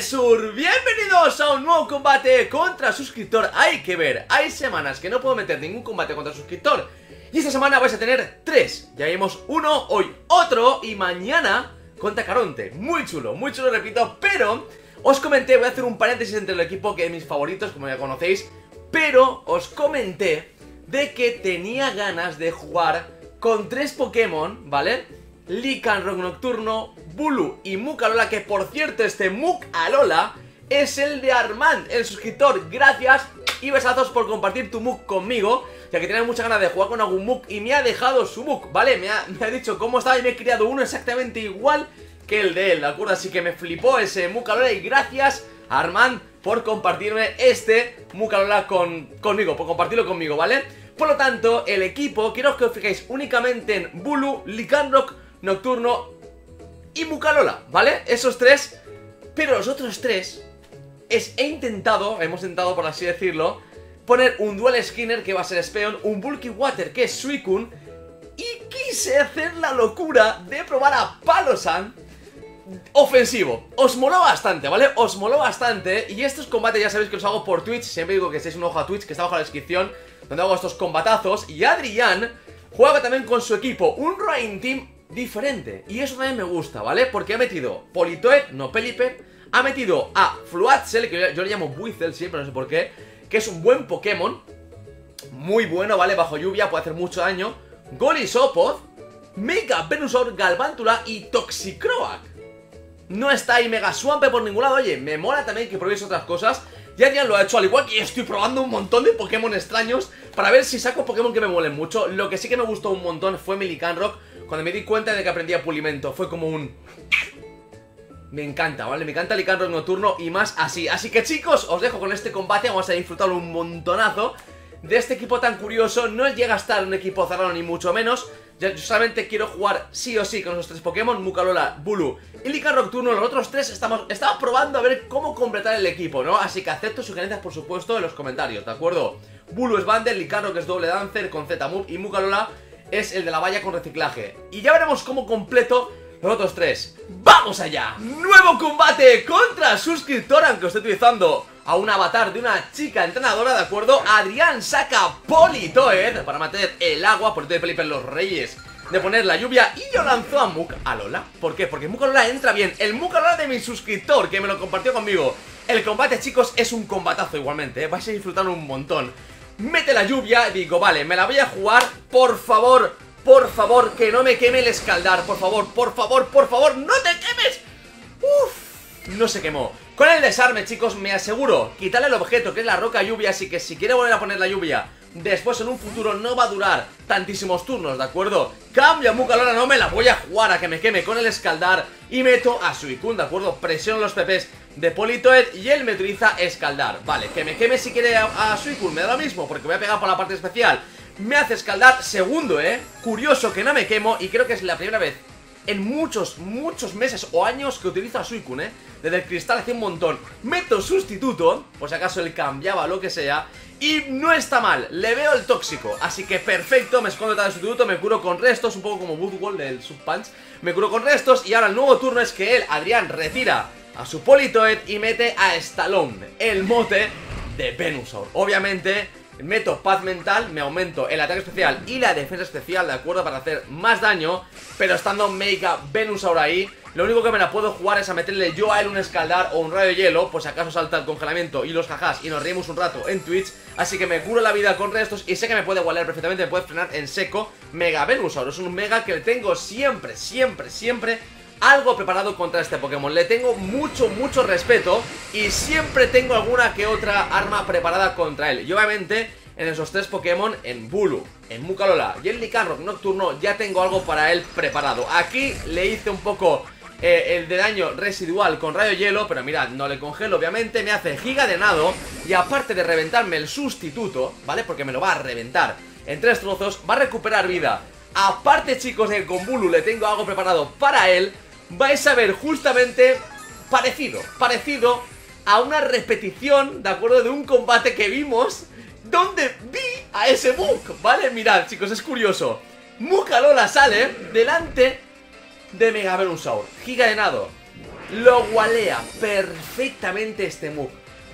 Sur, bienvenidos a un nuevo combate contra suscriptor. Hay que ver, hay semanas que no puedo meter ningún combate contra suscriptor. Y esta semana vais a tener 3. Ya vimos uno, hoy otro y mañana contra Caronte. Muy chulo, repito, pero os comenté, voy a hacer un paréntesis entre el equipo que es mis favoritos, como ya conocéis. Pero os comenté de que tenía ganas de jugar con 3 Pokémon, ¿vale? Licanrock Nocturno, Bulu y Mukalola, que por cierto este Mukalola es el de Armand, el suscriptor. Gracias y besazos por compartir tu Muk conmigo, ya que tenía muchas ganas de jugar con algún Muk y me ha dejado su Muk, ¿vale? Me ha dicho cómo estaba y me he creado uno exactamente igual que el de él, ¿de acuerdo? Así que me flipó ese Mukalola y gracias a Armand por compartirme este Mukalola conmigo, por compartirlo conmigo, ¿vale? Por lo tanto, el equipo, quiero que os fijéis únicamente en Bulu, Licanrock Nocturno y Mukalola, ¿vale? Esos 3. Pero los otros 3 hemos intentado, por así decirlo, poner un Dual Skinner que va a ser Espeon, un Bulky Water que es Suicune, y quise hacer la locura de probar a Palossand ofensivo. Os moló bastante, ¿vale? Os moló bastante. Y estos combates ya sabéis que los hago por Twitch. Siempre digo que estéis un ojo a Twitch, que está abajo en la descripción, donde hago estos combatazos. Y Adrian juega también con su equipo un Rain Team diferente, y eso también me gusta, ¿vale? Porque ha metido Politoed, no Pelipper, ha metido a Floatzel, que yo le llamo Buizel siempre, no sé por qué, que es un buen Pokémon, muy bueno, ¿vale? Bajo lluvia puede hacer mucho daño. Golisopod, Mega Venusaur, Galvantula y Toxicroak. No está ahí Mega Swampe por ningún lado. Oye, me mola también que probéis otras cosas. Ya Adrian lo ha hecho, al igual que estoy probando un montón de Pokémon extraños para ver si saco Pokémon que me molen mucho. Lo que sí que me gustó un montón fue mi Licanrock. Cuando me di cuenta de que aprendía pulimento, fue como un... Me encanta, ¿vale? Me encanta Licanrock Nocturno y más así. Así que chicos, os dejo con este combate. Vamos a disfrutar un montonazo de este equipo tan curioso. No llega a estar un equipo cerrado ni mucho menos. Yo solamente quiero jugar sí o sí con los 3 Pokémon, Mukalola, Bulu y Licanrock Nocturno. Los otros 3 estaba probando a ver cómo completar el equipo, ¿no? Así que acepto sugerencias, por supuesto, en los comentarios, ¿de acuerdo? Bulu es Bander, Licanrock es doble Dancer con Z-Move y Mukalola es el de la valla con reciclaje. Y ya veremos cómo completo los otros 3. ¡Vamos allá! Nuevo combate contra suscriptor, aunque estoy utilizando a un avatar de una chica entrenadora, ¿de acuerdo? Adrián saca Politoed para mantener el agua. Politoed y Pelipper, los reyes de poner la lluvia. Y yo lanzo a Mukalola. ¿Por qué? Porque Mukalola entra bien. El Mukalola de mi suscriptor, que me lo compartió conmigo. El combate, chicos, es un combatazo igualmente, ¿eh? Vais a disfrutar un montón. Mete la lluvia, digo, vale, me la voy a jugar. Por favor, que no me queme el escaldar. Por favor, no te quemes. Uff, no se quemó. Con el desarme, chicos, me aseguro quitarle el objeto, que es la roca lluvia. Así que si quiere volver a poner la lluvia después en un futuro, no va a durar tantísimos turnos, ¿de acuerdo? Cambio a Mukalola, no me la voy a jugar a que me queme con el escaldar. Y meto a Suicune, ¿de acuerdo? Presiono los PPs de Politoed y él me utiliza escaldar. Vale, que me queme si quiere a Suicune, me da lo mismo, porque voy a pegar por la parte especial. Me hace escaldar, segundo, curioso que no me quemo, y creo que es la primera vez en muchos meses o años que utilizo a Suicune, desde el cristal hace un montón. Meto sustituto, por si acaso él cambiaba lo que sea, y no está mal, le veo el tóxico, así que perfecto. Me escondo detrás del sustituto, me curo con restos, un poco como Woodwall del Subpunch, me curo con restos. Y ahora el nuevo turno es que él, Adrián, retira a su Politoed y mete a Stallone, el mote de Venusaur. Obviamente meto paz mental, me aumento el ataque especial y la defensa especial, de acuerdo, para hacer más daño. Pero estando Mega Venusaur ahí, lo único que me la puedo jugar es a meterle yo a él un escaldar o un rayo de hielo, pues acaso salta el congelamiento y los jajás y nos reímos un rato en Twitch. Así que me curo la vida con restos y sé que me puede igualar perfectamente, me puede frenar en seco. Mega Venusaur es un mega que le tengo siempre, siempre algo preparado contra este Pokémon. Le tengo mucho respeto y siempre tengo alguna que otra arma preparada contra él. Y obviamente en esos 3 Pokémon, en Bulu, en Mukalola y en Licanrock Nocturno, ya tengo algo para él preparado. Aquí le hice un poco el de daño residual con rayo hielo, pero mirad, no le congelo, obviamente. Me hace giga de nado y aparte de reventarme el sustituto, ¿vale? Porque me lo va a reventar en 3 trozos, va a recuperar vida. Aparte, chicos, de que con Bulu le tengo algo preparado para él, vais a ver justamente parecido a una repetición, ¿de acuerdo? De un combate que vimos, donde vi a ese Muk, ¿vale? Mirad, chicos, es curioso. Mukalola sale delante de Mega Venusaur, giga de nado, Lo walea perfectamente este move.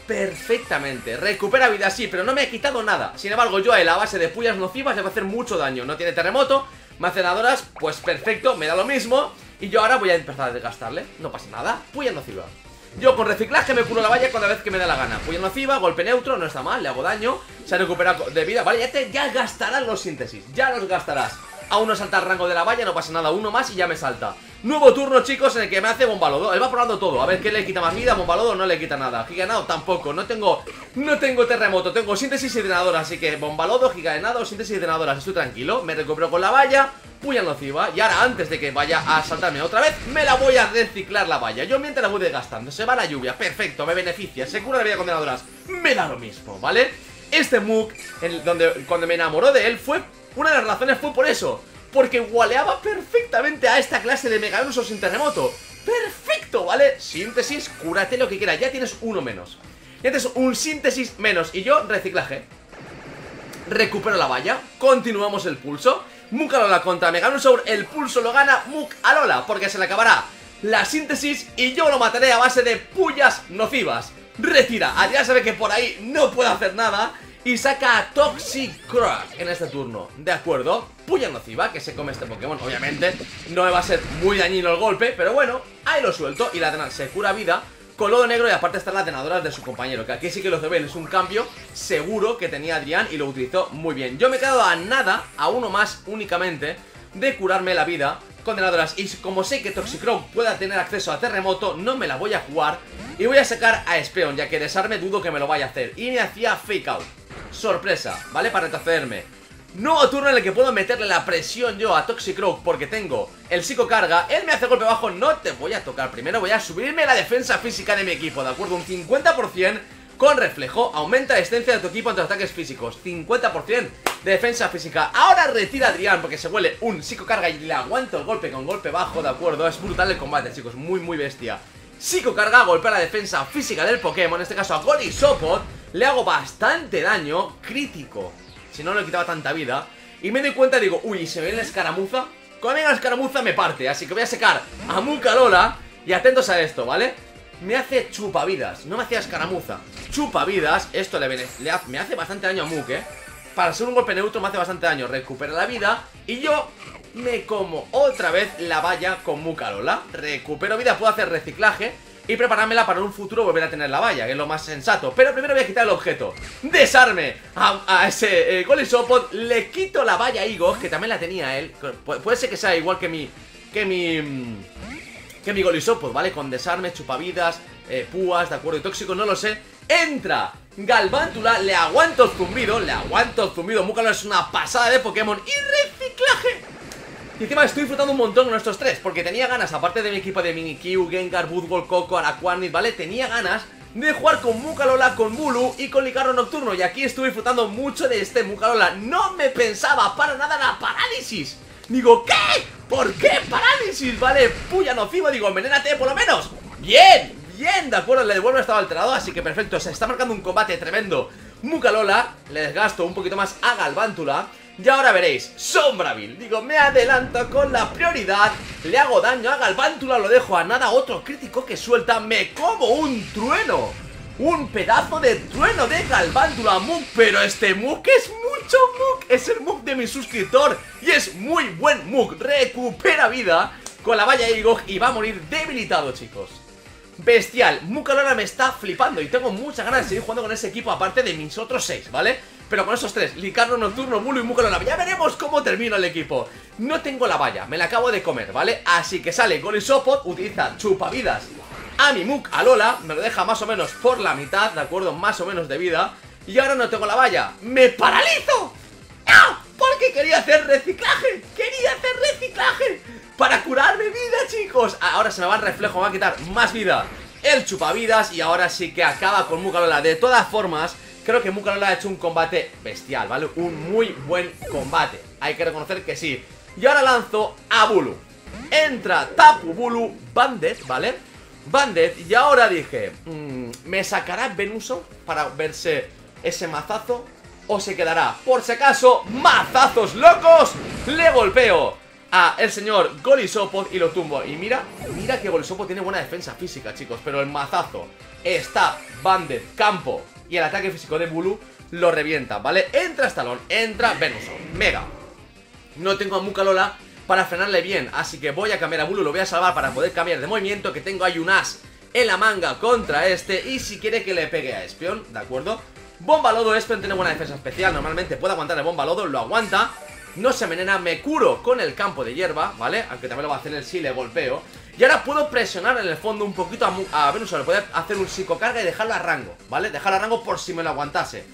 Perfectamente, recupera vida, sí, pero no me ha quitado nada. Sin embargo, yo a él a base de puyas nocivas le va a hacer mucho daño. No tiene terremoto, macenadoras, pues perfecto, me da lo mismo. Y yo ahora voy a empezar a desgastarle, no pasa nada, puya nociva. Yo con reciclaje me curo la valla cada vez que me da la gana. Puya nociva, golpe neutro, no está mal, le hago daño. Se ha recuperado de vida, vale, ya gastarás los síntesis, ya los gastarás. Aún no salta el rango de la valla, no pasa nada, uno más y ya me salta. Nuevo turno, chicos, en el que me hace bombalodo. Él va probando todo, a ver qué le quita más vida. Bombalodo no le quita nada, giganado tampoco. No tengo terremoto, tengo síntesis y drenadora. Así que bombalodo, giganado, síntesis y drenadoras, estoy tranquilo. Me recupero con la valla, puya nociva. Y ahora, antes de que vaya a saltarme otra vez, me la voy a reciclar la valla. Yo mientras la voy desgastando, se va la lluvia, perfecto. Me beneficia, se cura la vida con drenadoras. Me da lo mismo, ¿vale? Este mug, cuando me enamoró de él fue... Una de las razones fue por eso, porque waleaba perfectamente a esta clase de Mega Venusaur sin terremoto. ¡Perfecto! ¿Vale? Síntesis, cúrate lo que quieras, ya tienes uno menos. Ya tienes un síntesis menos y yo reciclaje. Recupero la valla, continuamos el pulso. Muk Alola contra Mega Venusaur, el pulso lo gana Muk Alola, porque se le acabará la síntesis y yo lo mataré a base de puyas nocivas. Retira, Adrián sabe que por ahí no puede hacer nada. Y saca a Toxicroak en este turno, de acuerdo. Puya nociva, que se come este Pokémon, obviamente. No me va a ser muy dañino el golpe, pero bueno, ahí lo suelto. Y la Adrenal se cura vida con lodo negro y aparte están las drenadoras de su compañero. Que aquí sí que lo se ve, es un cambio seguro que tenía Adrián y lo utilizó muy bien. Yo me he quedado a nada, a uno más únicamente, de curarme la vida con drenadoras. Y como sé que Toxicroak pueda tener acceso a terremoto, no me la voy a jugar. Y voy a sacar a Espeon, ya que desarme dudo que me lo vaya a hacer. Y me hacía Fake Out. Sorpresa, ¿vale? Para retrocederme. Nuevo turno en el que puedo meterle la presión yo a Toxicroak porque tengo el psicocarga. Él me hace golpe bajo, no te voy a tocar. Primero voy a subirme la defensa física de mi equipo, ¿de acuerdo? Un 50% con reflejo. Aumenta la resistencia de tu equipo ante los ataques físicos. 50% de defensa física. Ahora retira a Adrián porque se huele un psicocarga y le aguanto el golpe con golpe bajo, ¿de acuerdo? Es brutal el combate, chicos. Muy, muy bestia. Psicocarga, golpea la defensa física del Pokémon, en este caso a Golisopod. Le hago bastante daño, crítico, si no le quitaba tanta vida. Y me doy cuenta, digo, uy, se me viene la escaramuza. Cuando venga la escaramuza me parte, así que voy a sacar a Muk Alola. Y atentos a esto, ¿vale? Me hace chupavidas, no me hacía escaramuza. Chupavidas, esto me hace bastante daño a Muk, ¿eh? Para ser un golpe neutro me hace bastante daño. Recupera la vida y yo me como otra vez la valla con Muk Alola. Recupero vida, puedo hacer reciclaje y preparármela para un futuro volver a tener la valla, que es lo más sensato. Pero primero voy a quitar el objeto. Desarme a ese Golisopod. Le quito la valla a Igor, que también la tenía él. Puede ser que sea igual que mi Golisopod, ¿vale? Con desarme, chupavidas, púas, ¿de acuerdo? Y tóxico, no lo sé. Entra Galvantula, le aguanto el zumbido. Muk Alola es una pasada de Pokémon. Y reciclaje. Y encima estoy disfrutando un montón con estos tres, porque tenía ganas, aparte de mi equipo de Mimikyu, Gengar, Bulbul, Coco, Araquanid, ¿vale? Tenía ganas de jugar con Muk Alola, con Bulu y con Licanrock Nocturno. Y aquí estuve disfrutando mucho de este Muk Alola. No me pensaba para nada la parálisis. Digo, ¿qué? ¿Por qué parálisis? ¿Vale? Puya nociva, digo, envenénate por lo menos. Bien, bien, de acuerdo, le devuelvo, estaba alterado, así que perfecto. Se está marcando un combate tremendo. Muk Alola, le desgasto un poquito más a Galvantula. Y ahora veréis, Sombravil, digo, me adelanto con la prioridad. Le hago daño a Galvantula, lo dejo a nada. Otro crítico que suelta, me como un trueno. Un pedazo de trueno de Galvantula. Muk, pero este Muk es mucho Muk. Es el Muk de mi suscriptor y es muy buen Muk. Recupera vida con la valla de Igor y va a morir debilitado, chicos. Bestial, Muk Alola me está flipando y tengo muchas ganas de seguir jugando con ese equipo, aparte de mis otros 6, ¿vale? Pero con esos tres, Licanrock Nocturno, Bulu y Muk Alola, ya veremos cómo termina el equipo. No tengo la valla, me la acabo de comer, ¿vale? Así que sale Golisopod, utiliza chupavidas a mi Muk Alola, me lo deja más o menos por la mitad, ¿de acuerdo? Más o menos de vida. Y ahora no tengo la valla, ¡me paralizo! ¡Ah! Porque quería hacer reciclaje, para curarme vida, chicos. Ahora se me va el reflejo, me va a quitar más vida el chupavidas y ahora sí que acaba con Muk Alola. De todas formas, creo que Muk Alola ha hecho un combate bestial, ¿vale? Un muy buen combate, hay que reconocer que sí. Y ahora lanzo a Bulu. Entra Tapu Bulu Bandit, ¿vale? Bandit, y ahora dije, ¿me sacará Venusaur para verse ese mazazo? ¿O se quedará? Por si acaso, mazazos locos, le golpeo a el señor Golisopod y lo tumbo. Y mira, mira que Golisopod tiene buena defensa física, chicos, pero el mazazo, stab, bandit, campo y el ataque físico de Bulu lo revienta, ¿vale? Entra Stalón, entra Venusaur, mega. No tengo a Mucalola para frenarle bien, así que voy a cambiar a Bulu, lo voy a salvar para poder cambiar de movimiento, que tengo ahí un as en la manga contra este, y si quiere que le pegue a Espeon, ¿de acuerdo? Bomba Lodo, Espeon tiene buena defensa especial, normalmente puede aguantar el Bomba Lodo, lo aguanta, no se envenena, me curo con el campo de hierba, ¿vale? Aunque también lo va a hacer él si le golpeo. Y ahora puedo presionar en el fondo un poquito a Venusaur, poder hacer un psicocarga y dejarlo a rango, ¿vale? Dejarlo a rango por si me lo aguantase.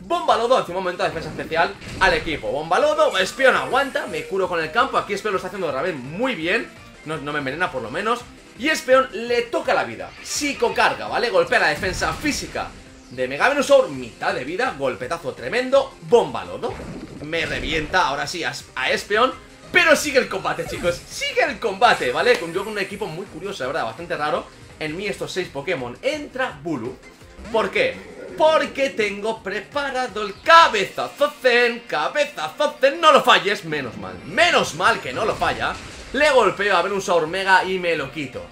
Bomba Lodo, último momento de defensa especial al equipo. Bomba Lodo, Espeon aguanta, me curo con el campo, aquí Espeon lo está haciendo otra vez muy bien, no me envenena por lo menos. Y Espeon le toca la vida, psicocarga, ¿vale? Golpea la defensa física de Mega Venusaur, mitad de vida, golpetazo tremendo, Bomba Lodo. Me revienta ahora sí a Espeon, pero sigue el combate, chicos, sigue el combate, ¿vale? Yo con un equipo muy curioso, la verdad, bastante raro. En mí estos 6 Pokémon, entra Bulu. ¿Por qué? Porque tengo preparado el cabezazo zen, no lo falles, menos mal que no lo falla. Le golpeo a Venusaur Mega y me lo quito.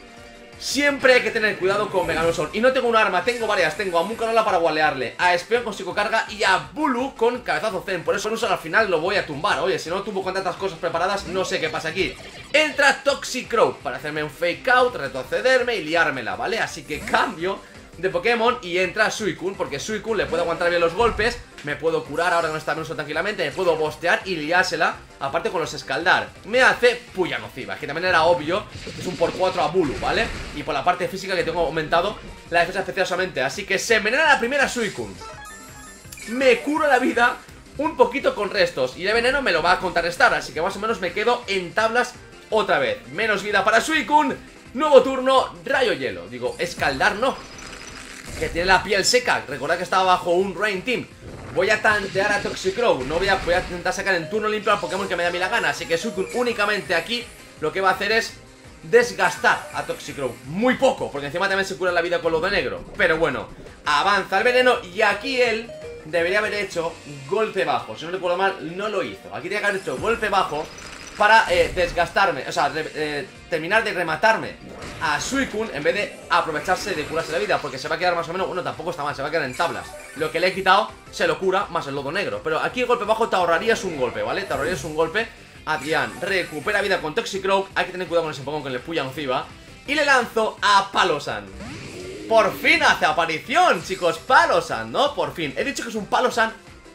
Siempre hay que tener cuidado con Mega Venusaur. Y no tengo un arma, tengo varias. Tengo a Mucalola para gualearle, a Espeon con psicocarga y a Bulu con cabezazo zen. Por eso Venusaur al final lo voy a tumbar. Oye, si no tumbo con tantas cosas preparadas, no sé qué pasa aquí. Entra Toxicroak para hacerme un fake out, retrocederme y liármela, ¿vale? Así que cambio de Pokémon y entra Suicune, porque Suicune le puede aguantar bien los golpes. Me puedo curar ahora que no está Venusaur tranquilamente. Me puedo bostear y liársela. Aparte con los escaldar, me hace puya nociva, que también era obvio. Es un por 4 a Bulu, ¿vale? Y por la parte física que tengo aumentado la defensa especial solamente, así que se envenena la primera Suicune. Me curo la vida un poquito con restos y el veneno me lo va a contrarrestar, así que más o menos me quedo en tablas otra vez. Menos vida para Suicune. Nuevo turno, rayo hielo. Digo, escaldar no, que tiene la piel seca. Recordad que estaba bajo un Rain Team. Voy a tantear a Toxicroak, no voy a intentar sacar en turno limpio al Pokémon que me da a mí la gana. Así que Suicune únicamente aquí lo que va a hacer es desgastar a Toxicroak. Muy poco, porque encima también se cura la vida con lo de negro. Pero bueno, avanza el veneno y aquí él debería haber hecho golpe bajo. Si no recuerdo mal, no lo hizo. Aquí tiene que haber hecho golpe bajo para desgastarme, o sea, terminar de rematarme a Suicune en vez de aprovecharse de curarse la vida, porque se va a quedar más o menos, bueno, tampoco está mal, se va a quedar en tablas. Lo que le he quitado se lo cura más el lodo negro, pero aquí el golpe bajo te ahorrarías un golpe, ¿vale? Te ahorrarías un golpe. Adrian recupera vida con Toxicroak, hay que tener cuidado con ese Pokémon que le puya nociva. Y le lanzo a Palossand. Por fin hace aparición, chicos, Palossand, ¿no? Por fin, he dicho que es un Palossand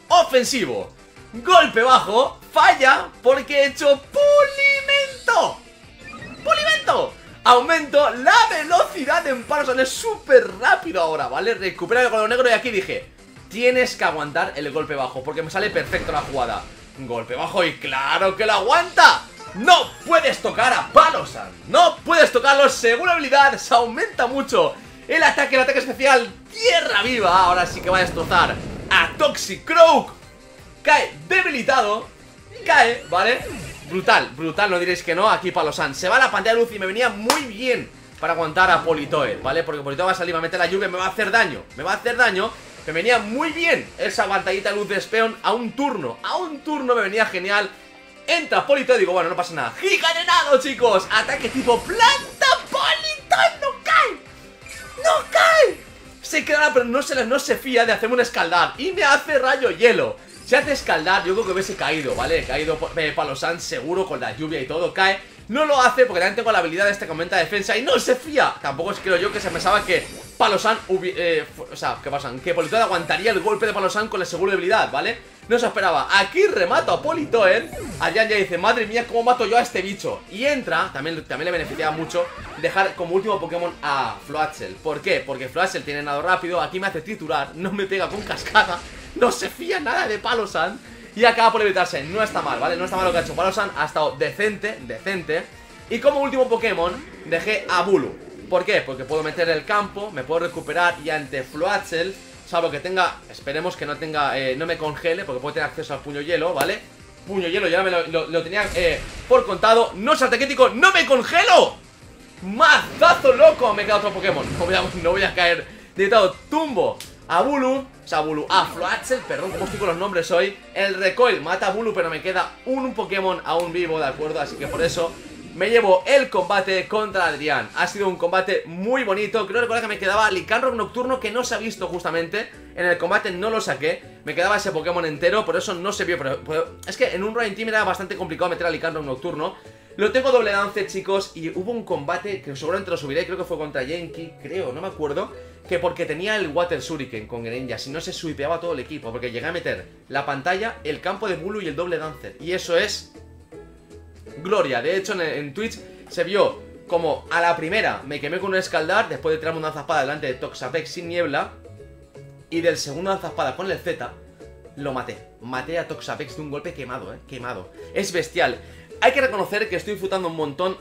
ofensivo. Golpe bajo, falla porque he hecho pulimento. ¡Pulimento! Aumento la velocidad en Palossand, es súper rápido ahora, ¿vale? Recupera el color negro y aquí dije, tienes que aguantar el golpe bajo porque me sale perfecto la jugada. Golpe bajo y claro que lo aguanta. No puedes tocar a Palossand, no puedes tocarlo, según habilidad se aumenta mucho el ataque especial, tierra viva. Ahora sí que va a destrozar a Toxicroak. Cae debilitado, cae, ¿vale? Brutal, brutal, no diréis que no, aquí Palossand. Se va a la pantalla de luz y me venía muy bien para aguantar a Politoed, ¿vale? Porque Politoed va a salir, va a meter la lluvia, me va a hacer daño, me venía muy bien esa pantallita de luz de Espeon a un turno me venía genial. Entra Politoed, digo, bueno, no pasa nada. ¡Giganenado, chicos! Ataque tipo planta, Politoed no cae, no cae. Se queda, pero no se fía de hacerme un escaldar y me hace rayo hielo. Se hace escaldar, yo creo que hubiese caído, ¿vale? He caído Palossand seguro con la lluvia y todo, cae. No lo hace porque también tengo la habilidad de este que aumenta defensa y no se fía. Tampoco es, creo yo, que se pensaba que Palossand que Politoed aguantaría el golpe de Palossand con la segura habilidad, ¿vale? No se esperaba. Aquí remato a Politoed. Adrian ya dice, madre mía, ¿cómo mato yo a este bicho? Y entra, también le beneficiaba mucho dejar como último Pokémon a Floatzel. ¿Por qué? Porque Floatzel tiene nado rápido, aquí me hace titular, no me pega con cascada. No se fía nada de Palossand y acaba por evitarse, no está mal, ¿vale? No está mal lo que ha hecho Palossand, ha estado decente, decente. Y como último Pokémon dejé a Bulu. ¿Por qué? Porque puedo meter el campo, me puedo recuperar y ante Floatzel, salvo que tenga, esperemos que no tenga, no me congele, porque puedo tener acceso al puño hielo, ¿vale? Puño hielo, ya me lo tenía por contado, no salte crítico, ¡no me congelo! ¡Mazazo loco! Me queda otro Pokémon, no voy a caer, directado, tumbo a Bulu, o sea, a Floatzel, perdón, como estoy con los nombres hoy. El recoil mata a Bulu, pero me queda un Pokémon aún vivo, ¿de acuerdo? Así que por eso me llevo el combate contra Adrian. Ha sido un combate muy bonito. Creo recordar que me quedaba Licanrock Nocturno, que no se ha visto justamente. En el combate no lo saqué. Me quedaba ese Pokémon entero, por eso no se vio. Pero es que en un Rain Team era bastante complicado meter a Licanrock Nocturno. Lo tengo doble lance, chicos, y hubo un combate que seguramente lo subiré, creo que fue contra Genki, creo, no me acuerdo, que porque tenía el Water Shuriken con Greninja, si no se swipeaba todo el equipo, porque llegué a meter la pantalla, el campo de Bulu y el doble lance, y eso es gloria. De hecho, en Twitch se vio como a la primera me quemé con un escaldar, después de tirarme una zaspada delante de Toxapex sin niebla, y del segundo zaspada con el Z, lo maté. Maté a Toxapex de un golpe quemado, quemado. Es bestial. Hay que reconocer que estoy disfrutando un montón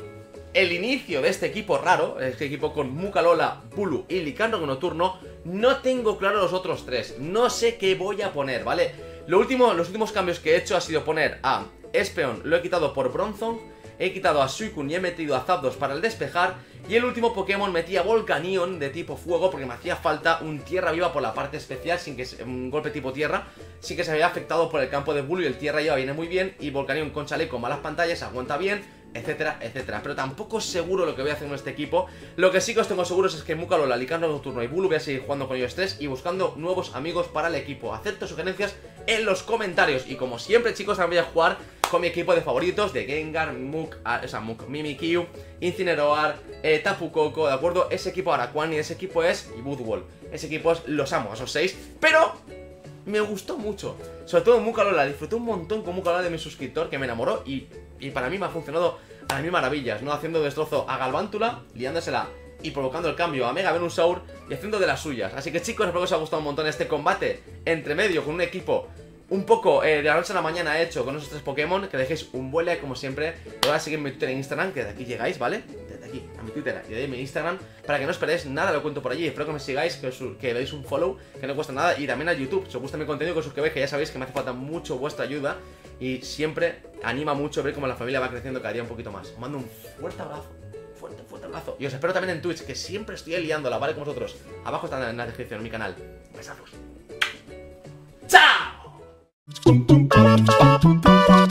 el inicio de este equipo raro, este equipo con Mucalola, Bulu y Licanrock Nocturno. No tengo claro los otros tres, no sé qué voy a poner, ¿vale? Los últimos cambios que he hecho ha sido poner a Espeon, lo he quitado por Bronzong, he quitado a Suicune y he metido a Zapdos para el despejar. Y el último Pokémon metí a Volcanion de tipo fuego porque me hacía falta un tierra viva por la parte especial, sin que un golpe tipo tierra, sin que se había afectado por el campo de Bulu, y el tierra viva viene muy bien, y Volcanion con chaleco, malas pantallas, aguanta bien, etcétera, etcétera. Pero tampoco es seguro lo que voy a hacer con este equipo. Lo que sí que os tengo seguros es que Mucalola, Licanrock Nocturno y Bulu voy a seguir jugando con ellos tres y buscando nuevos amigos para el equipo. Acepto sugerencias en los comentarios. Y como siempre, chicos, ahora voy a jugar con mi equipo de favoritos de Gengar, Mimikyu, Incineroar, Tapu Coco, ¿de acuerdo? Ese equipo Araquanid, ese equipo es... y Woodwall. Ese equipo es... los amo, esos seis. Pero... me gustó mucho, sobre todo Mucalola, disfruté un montón con Mucalola de mi suscriptor que me enamoró, y para mí me ha funcionado a mí maravillas, ¿no? Haciendo destrozo a Galvantula, liándosela y provocando el cambio a Mega Venusaur y haciendo de las suyas. Así que chicos, espero que os haya gustado un montón este combate entre medio con un equipo un poco de la noche a la mañana hecho con esos tres Pokémon. Que dejéis un buen like como siempre, ahora seguid mi Twitter e Instagram, que de aquí llegáis, ¿vale? Desde aquí a mi Twitter y de ahí mi Instagram, para que no os perdáis nada, lo cuento por allí. Espero que me sigáis, que le deis un follow, que no cuesta nada, y también a YouTube, si os gusta mi contenido, que os suscribáis, que ya sabéis que me hace falta mucho vuestra ayuda, y siempre anima mucho ver cómo la familia va creciendo cada día un poquito más. Os mando un fuerte abrazo, fuerte, fuerte abrazo, y os espero también en Twitch, que siempre estoy liándola, ¿vale? Con vosotros, abajo está en la descripción mi canal. Besazos. ¡Chao! Boom boom boom boom boom boom.